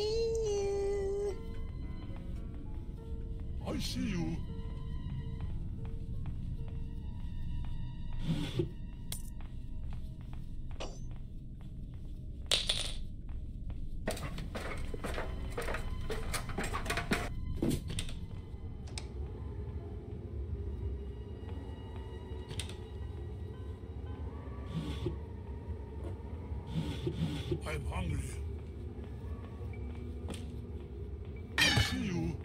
see you. I see you. I'm hungry. I see you.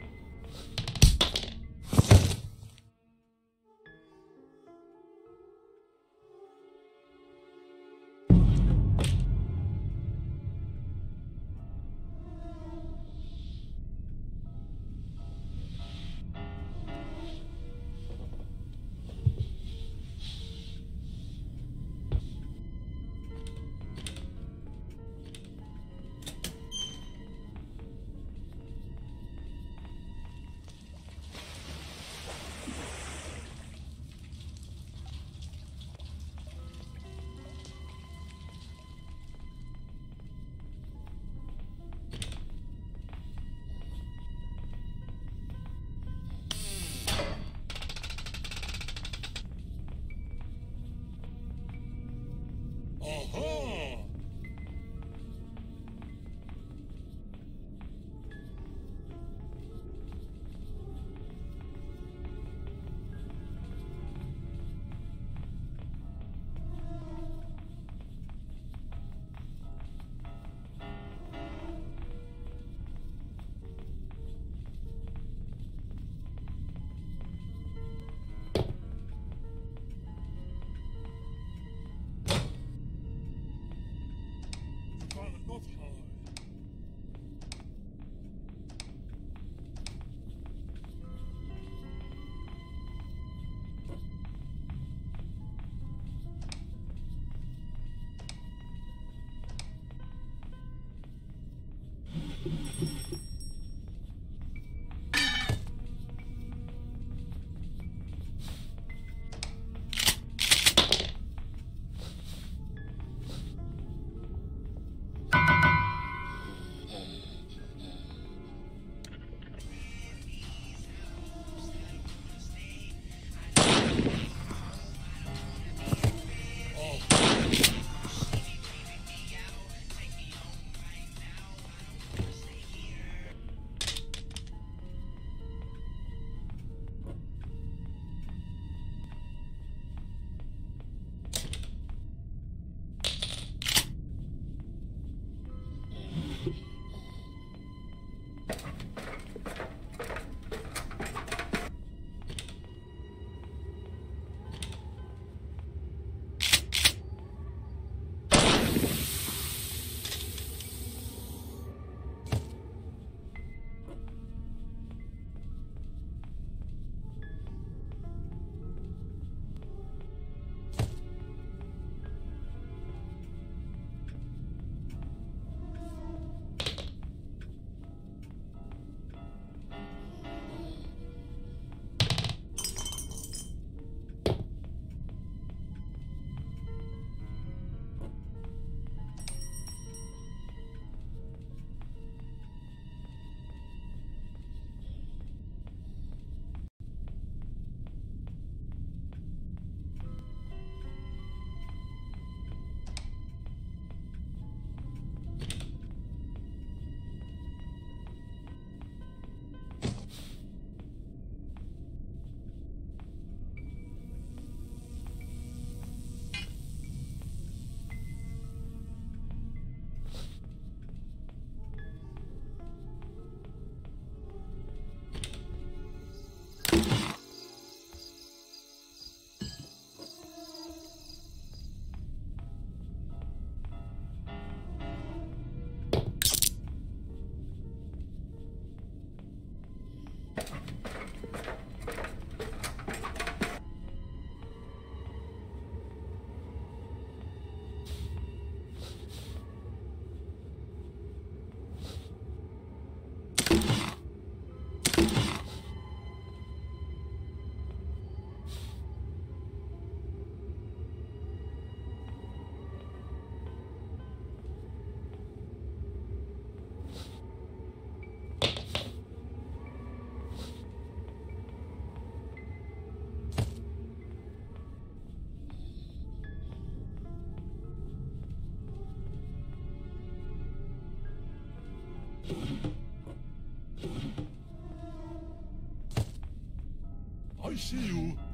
see you.